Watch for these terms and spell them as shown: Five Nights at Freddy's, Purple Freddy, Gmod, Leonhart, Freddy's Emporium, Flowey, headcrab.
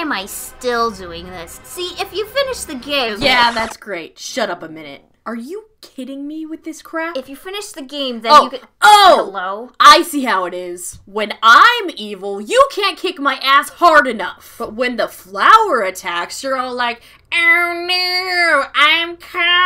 am I still doing this? See, if you finish the game... Yeah, that's great. Shut up a minute. Are you kidding me with this crap? If you finish the game, then you can... Oh! Hello? I see how it is. When I'm evil, you can't kick my ass hard enough. But when the flower attacks, you're all like, oh no, I'm coming.